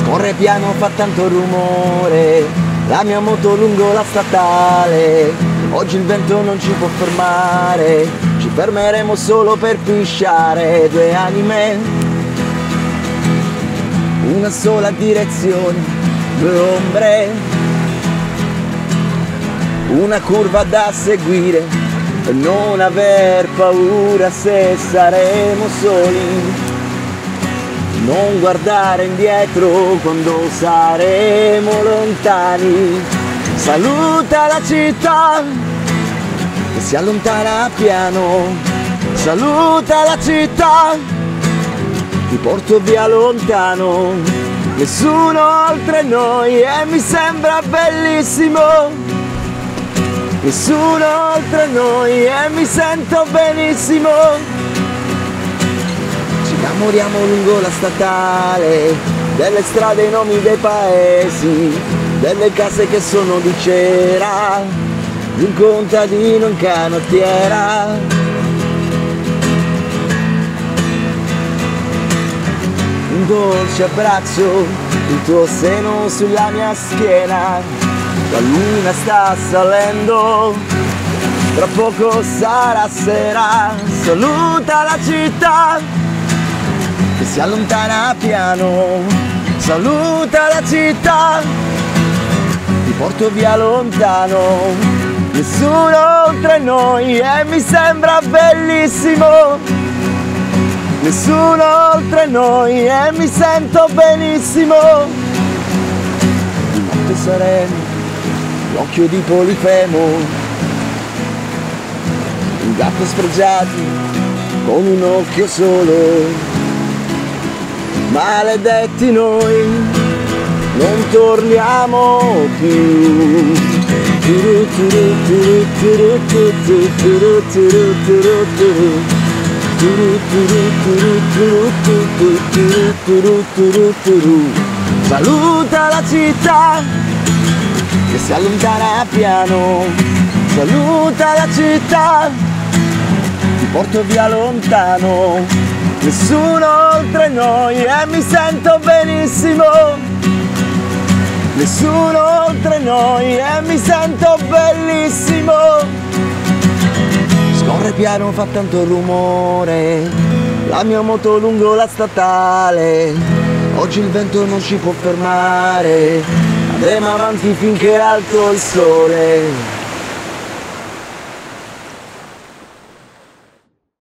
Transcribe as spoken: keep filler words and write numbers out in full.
Scorre piano, fa tanto rumore, la mia moto lungo la statale. Oggi il vento non ci può fermare, ci fermeremo solo per pisciare. Due anime, una sola direzione, due ombre, una curva da seguire, per non aver paura se saremo soli. Non guardare indietro quando saremo lontani. Saluta la città che si allontana piano. Saluta la città, ti porto via lontano. Nessuno oltre noi e mi sembra bellissimo. Nessuno oltre noi e mi sento benissimo. Ci innamoriamo lungo la statale, delle strade, i nomi dei paesi, delle case che sono di cera, di un contadino in canottiera. Un dolce abbraccio, il tuo seno sulla mia schiena. La luna sta salendo, tra poco sarà sera. Saluta la città che si allontana piano. Saluta la città, ti porto via lontano. Nessuno oltre noi e mi sembra bellissimo. Nessuno oltre noi e mi sento benissimo. Di notte saremo l'occhio di Polifemo, un gatto sfregiato con un occhio solo. Maledetti noi, non torniamo più. Saluta la città che si allontana piano. Saluta la città, ti porto via lontano. Nessuno oltre noi e mi sento benissimo. Nessuno oltre noi e mi sento bellissimo. Scorre piano, fa tanto rumore, la mia moto lungo la statale. Oggi il vento non ci può fermare, andremo avanti finché è alto il sole.